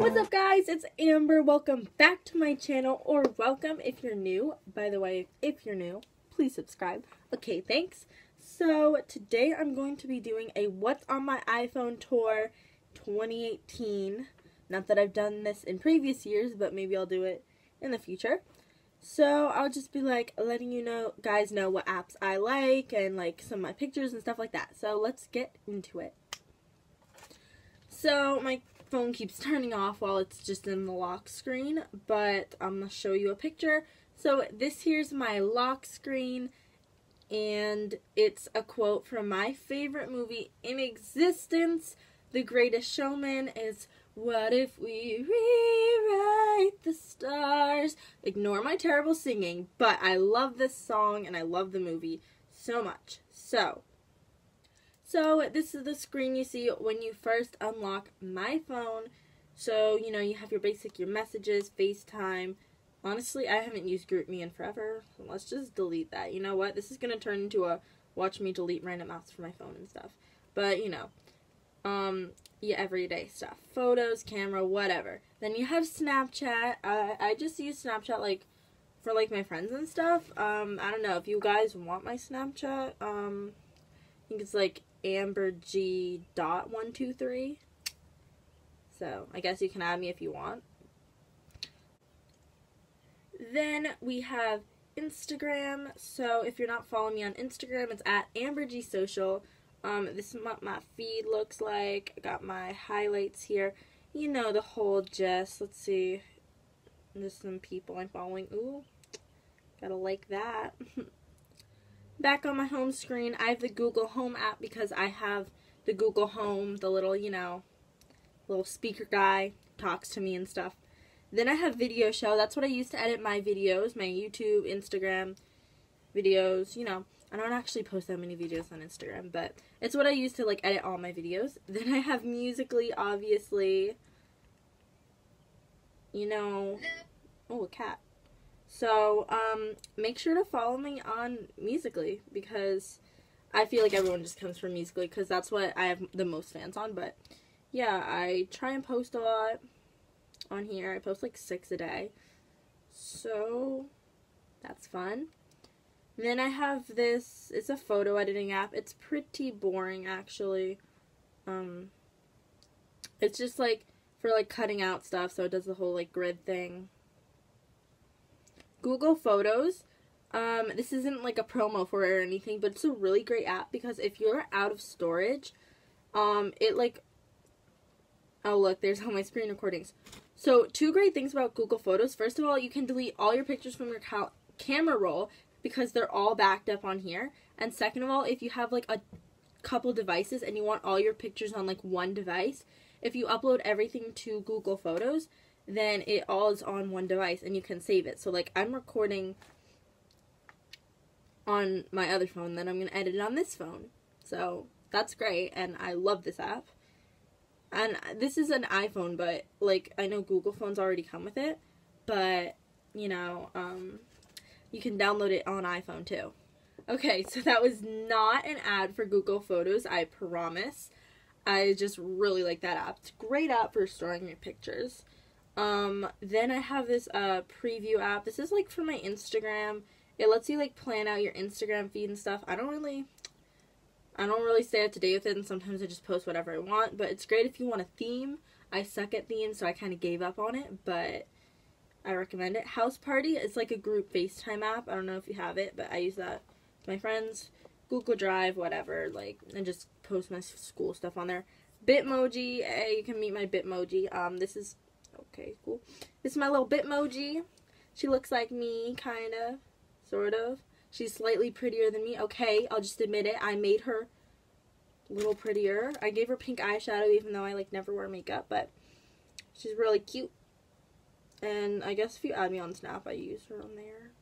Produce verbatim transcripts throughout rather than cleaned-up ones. What's up, guys? It's Amber. Welcome back to my channel, or welcome if you're new. By the way, if you're new, please subscribe. Okay, thanks. So today I'm going to be doing a What's on My iPhone tour twenty eighteen. Not that I've done this in previous years, but maybe I'll do it in the future. So I'll just be like letting you know, guys know what apps I like and like some of my pictures and stuff like that. So let's get into it. So my phone keeps turning off while it's just in the lock screen, but I'm going to show you a picture. So this here's my lock screen, and it's a quote from my favorite movie in existence, The Greatest Showman, is "What if we rewrite the stars?" Ignore my terrible singing, but I love this song and I love the movie so much. So, so this is the screen you see when you first unlock my phone. So, you know, you have your basic, your messages, FaceTime. Honestly, I haven't used GroupMe in forever. So let's just delete that. You know what? This is going to turn into a watch me delete random apps from my phone and stuff. But, you know, um... your everyday stuff, photos, camera, whatever. Then you have Snapchat. I, I just use Snapchat like for like my friends and stuff. um I don't know if you guys want my Snapchat. um I think it's like amberg dot one two three, so I guess you can add me if you want. Then we have Instagram. So if you're not following me on Instagram, it's at ambergsocial. Um, this is what my feed looks like. I got my highlights here. You know the whole gist. Let's see. There's some people I'm following. Ooh, gotta like that. Back on my home screen, I have the Google Home app because I have the Google Home, the little, you know, little speaker guy talks to me and stuff. Then I have Video Show. That's what I use to edit my videos, my YouTube, Instagram videos, you know. I don't actually post that many videos on Instagram, but it's what I use to, like, edit all my videos. Then I have Musical.ly, obviously. You know, oh, a cat. So, um, make sure to follow me on Musical.ly, because I feel like everyone just comes from Musical.ly, because that's what I have the most fans on. But, yeah, I try and post a lot on here. I post, like, six a day. So, that's fun. Then I have this, it's a photo editing app. It's pretty boring, actually. Um, it's just, like, for, like, cutting out stuff, so it does the whole, like, grid thing. Google Photos. Um, this isn't, like, a promo for it or anything, but it's a really great app because if you're out of storage, um, it, like, oh, look, there's all my screen recordings. So, two great things about Google Photos. First of all, you can delete all your pictures from your ca- camera roll, because they're all backed up on here. And second of all, if you have like a couple devices and you want all your pictures on like one device, if you upload everything to Google Photos, then it all is on one device and you can save it. So like I'm recording on my other phone, then I'm gonna edit it on this phone. So that's great, and I love this app. And this is an iPhone, but like I know Google phones already come with it, but you know, um, you can download it on iPhone too. Okay, so that was not an ad for Google Photos, I promise. I just really like that app. It's a great app for storing your pictures. Um, then I have this uh, preview app. This is like for my Instagram. It lets you like plan out your Instagram feed and stuff. I don't really, I don't really stay up to date with it, and sometimes I just post whatever I want. But it's great if you want a theme. I suck at themes, so I kind of gave up on it, but I recommend it. House Party is like a group FaceTime app. I don't know if you have it, but I use that with my friends. Google Drive, whatever, like, and just post my school stuff on there. Bitmoji, hey, you can meet my Bitmoji. Um, this is, okay, cool. This is my little Bitmoji. She looks like me, kind of, sort of. She's slightly prettier than me. Okay, I'll just admit it. I made her a little prettier. I gave her pink eyeshadow, even though I, like, never wear makeup, but she's really cute. And I guess if you add me on Snap, I use her on there.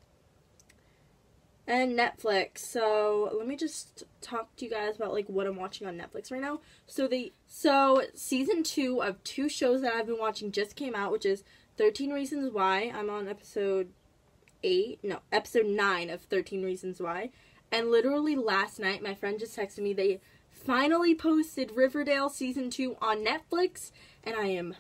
And Netflix. So let me just talk to you guys about like what I'm watching on Netflix right now. So the so season two of two shows that I've been watching just came out, which is thirteen Reasons Why. I'm on episode eight, no, episode nine of thirteen Reasons Why, And literally last night, my friend just texted me, they finally posted Riverdale Season two on Netflix, and I am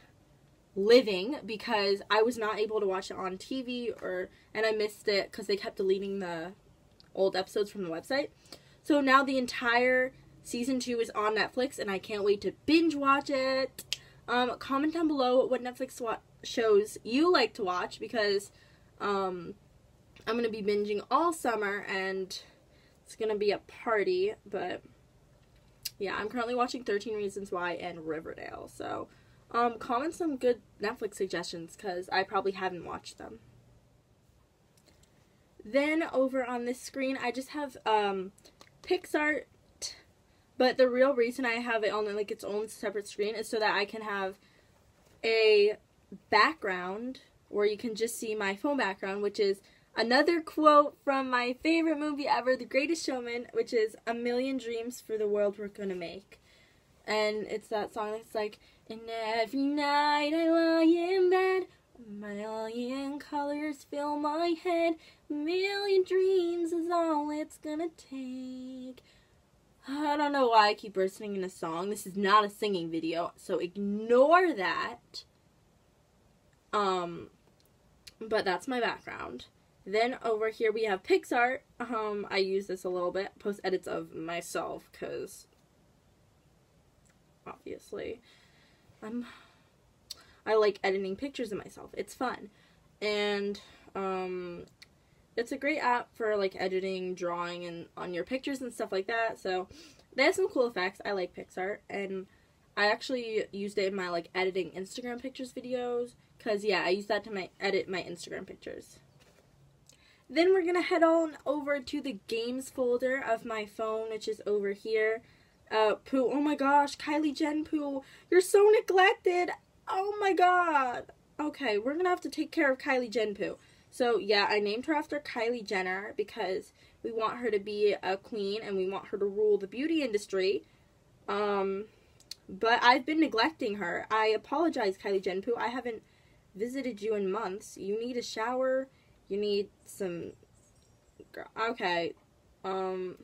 living because I was not able to watch it on T V, or and I missed it because they kept deleting the old episodes from the website. So now the entire Season two is on Netflix, and I can't wait to binge watch it. Um, comment down below what Netflix shows you like to watch, because um, I'm going to be binging all summer, and it's going to be a party. But yeah, I'm currently watching thirteen Reasons Why and Riverdale, so um, comment some good Netflix suggestions, because I probably haven't watched them. Then over on this screen, I just have um, PicsArt. But the real reason I have it on like its own separate screen is so that I can have a background where you can just see my phone background, which is another quote from my favorite movie ever, The Greatest Showman, which is "A million dreams for the world we're gonna make." And it's that song that's like, "And every night I lie in bed, a million colors fill my head, a million dreams is all it's gonna take." I don't know why I keep bursting in a song. This is not a singing video, so ignore that. Um, but that's my background. Then over here we have PicsArt. Um, I use this a little bit. Post edits of myself, because obviously I'm, I like editing pictures of myself. It's fun. And, um... it's a great app for, like, editing, drawing, and on your pictures and stuff like that. So, they have some cool effects. I like PicsArt, and I actually used it in my, like, editing Instagram pictures videos. Because, yeah, I use that to my edit my Instagram pictures. Then we're going to head on over to the games folder of my phone, which is over here. Uh, Pooh, oh my gosh, Kylie Jen Pooh, you're so neglected. Oh my god. Okay, we're going to have to take care of Kylie Jen Pooh. So, yeah, I named her after Kylie Jenner because we want her to be a queen and we want her to rule the beauty industry. Um, but I've been neglecting her. I apologize, Kylie Jen Pooh. I haven't visited you in months. You need a shower. You need some... Okay. Um,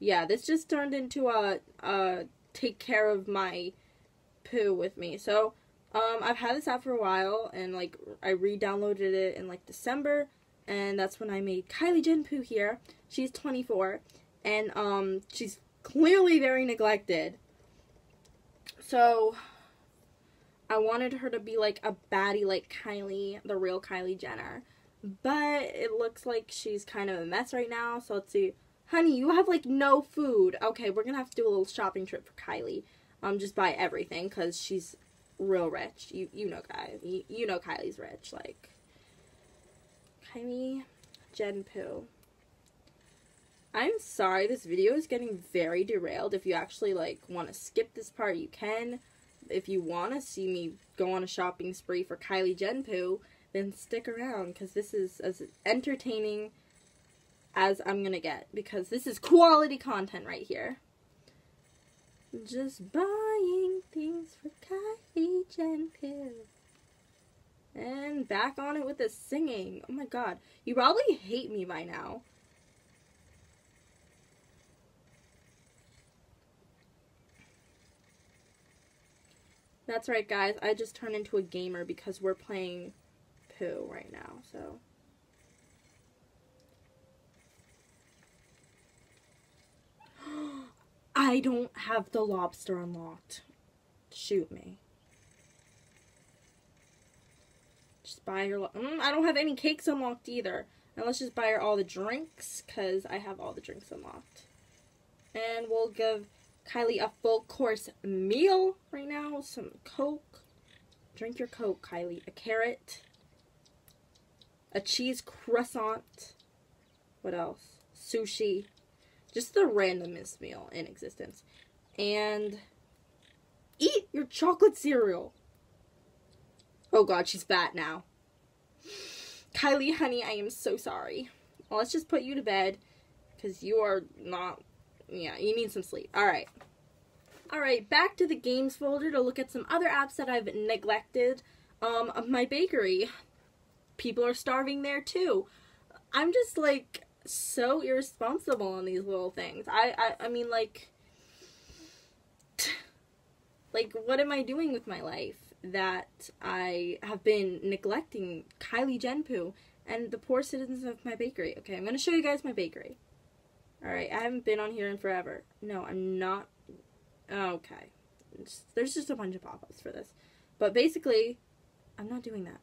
yeah, this just turned into a, a take care of my poo with me. So... Um, I've had this app for a while, and, like, I re-downloaded it in, like, December, and that's when I made Kylie Jen Pooh here. She's twenty-four, and, um, she's clearly very neglected. So, I wanted her to be, like, a baddie like Kylie, the real Kylie Jenner, but it looks like she's kind of a mess right now, so let's see. Honey, you have, like, no food. Okay, we're gonna have to do a little shopping trip for Kylie. Um, just buy everything, because she's... real rich. You you know guys. You, you know Kylie's rich. Like, Kylie Jen Pooh. I'm sorry, this video is getting very derailed. If you actually, like, want to skip this part, you can. If you want to see me go on a shopping spree for Kylie Jen Pooh, then stick around, because this is as entertaining as I'm gonna get, because this is quality content right here. Just buying things for Kylie Jen Pooh. And back on it with the singing. Oh my god. You probably hate me by now. That's right, guys. I just turned into a gamer because we're playing Pooh right now, so... I don't have the lobster unlocked. Shoot me. Just buy her... Mm, I don't have any cakes unlocked either. Now let's just buy her all the drinks, because I have all the drinks unlocked. And we'll give Kylie a full course meal right now. Some Coke. Drink your Coke, Kylie. A carrot. A cheese croissant. What else? Sushi. Just the randomest meal in existence. And eat your chocolate cereal. Oh god, she's fat now. Kylie, honey, I am so sorry. Well, let's just put you to bed, because you are not... Yeah, you need some sleep. Alright. Alright, back to the games folder to look at some other apps that I've neglected. Um, my bakery. People are starving there, too. I'm just, like... so irresponsible on these little things. I, I, I mean, like, like, what am I doing with my life that I have been neglecting Kylie Jenner and the poor citizens of my bakery? Okay, I'm going to show you guys my bakery. Alright, I haven't been on here in forever. No, I'm not. Okay. It's, there's just a bunch of pop-ups for this. But basically, I'm not doing that.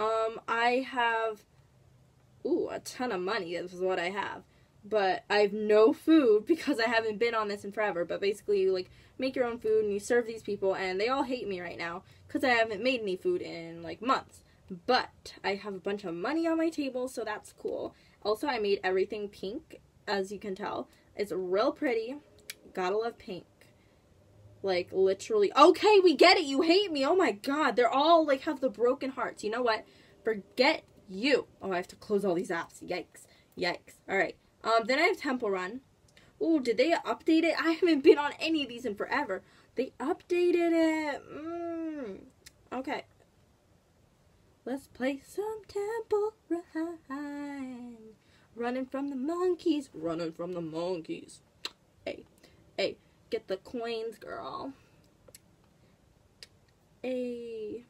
Um, I have, ooh, a ton of money. This is what I have. But I have no food because I haven't been on this in forever. But basically, you, like, make your own food and you serve these people. And they all hate me right now because I haven't made any food in, like, months. But I have a bunch of money on my table, so that's cool. Also, I made everything pink, as you can tell. It's real pretty. Gotta love pink. Like, literally. Okay, we get it. You hate me. Oh, my God. They're all, like, have the broken hearts. You know what? Forget you. Oh, I have to close all these apps. Yikes. Yikes. All right. Um, then I have Temple Run. Ooh, did they update it? I haven't been on any of these in forever. They updated it. Mm. Okay. Let's play some Temple Run. Running from the monkeys. Running from the monkeys. Hey. Hey. Get the coins, girl. Hey.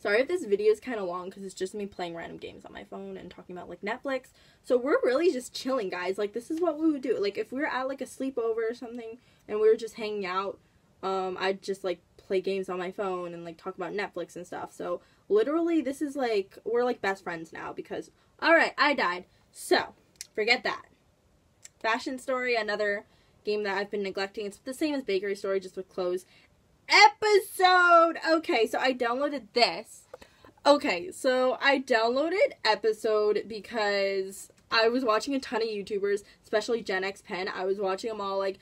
Sorry if this video is kind of long because it's just me playing random games on my phone and talking about, like, Netflix. So we're really just chilling, guys. Like, this is what we would do. Like, if we were at, like, a sleepover or something and we were just hanging out, um, I'd just, like, play games on my phone and, like, talk about Netflix and stuff. So literally this is, like, we're, like, best friends now because, all right, I died. So forget that. Fashion Story, another game that I've been neglecting. It's the same as Bakery Story, just with clothes. Episode! Okay, so I downloaded this. Okay, so I downloaded Episode because I was watching a ton of YouTubers, especially JennxPenn. I was watching them all, like,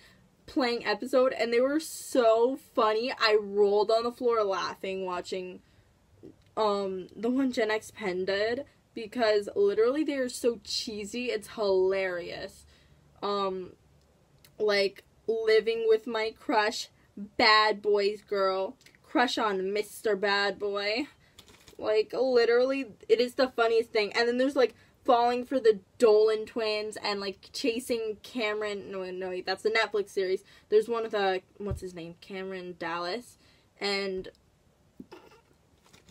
playing Episode, and they were so funny. I rolled on the floor laughing watching um, the one JennxPenn did because literally they are so cheesy. It's hilarious. Um, like, living with my crush, bad boys girl, crush on Mister Bad Boy. Like, literally, it is the funniest thing. And then there's, like, falling for the Dolan twins and, like, chasing Cameron. No, no, that's the Netflix series. There's one of the, what's his name? Cameron Dallas. And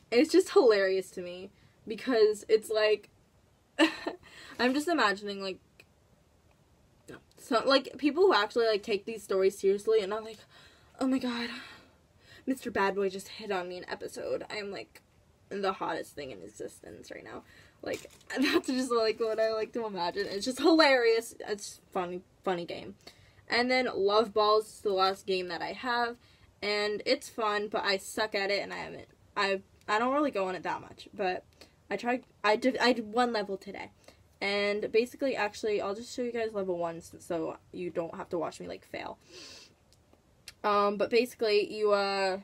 it's just hilarious to me because it's, like, I'm just imagining, like, so, like, people who actually, like, take these stories seriously, and I'm like, oh my God, Mister Bad Boy just hit on me in Episode. I'm, like, the hottest thing in existence right now. Like, that's just, like, what I like to imagine. It's just hilarious. It's funny, funny game. And then Love Balls is the last game that I have, and it's fun, but I suck at it, and I haven't, I, I don't really go on it that much, but I tried, I did, I did one level today. And basically, actually, I'll just show you guys level one so you don't have to watch me, like, fail. Um, but basically, you, uh,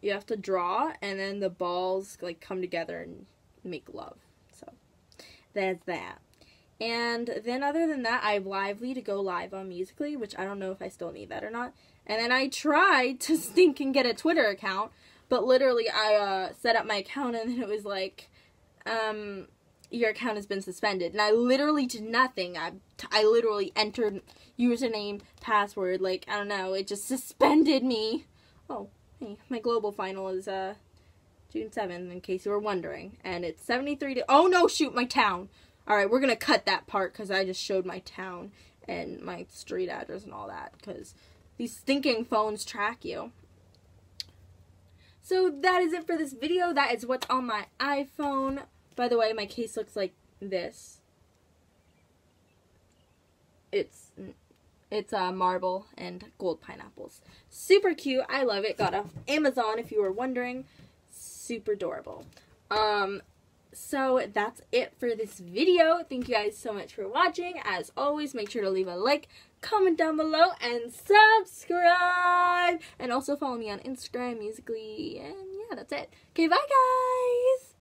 you have to draw, and then the balls, like, come together and make love. So, that's that. And then, other than that, I have Lively to go live on Musical.ly, which I don't know if I still need that or not. And then I tried to stink and get a Twitter account, but literally, I, uh, set up my account, and then it was like, um... your account has been suspended, and I literally did nothing. I, I literally entered username, password, like, I don't know, it just suspended me. Oh, hey, my global final is, uh, June seventh, in case you were wondering, and it's seventy-three to, oh no, shoot, my town. Alright, we're gonna cut that part, because I just showed my town, and my street address and all that, because these stinking phones track you. So, that is it for this video. That is what's on my iPhone. By the way, my case looks like this. It's, it's uh, marble and gold pineapples. Super cute. I love it. Got off Amazon, if you were wondering. Super adorable. Um, so that's it for this video. Thank you guys so much for watching. As always, make sure to leave a like, comment down below, and subscribe. And also follow me on Instagram, Musical.ly, and yeah, that's it. Okay, bye guys.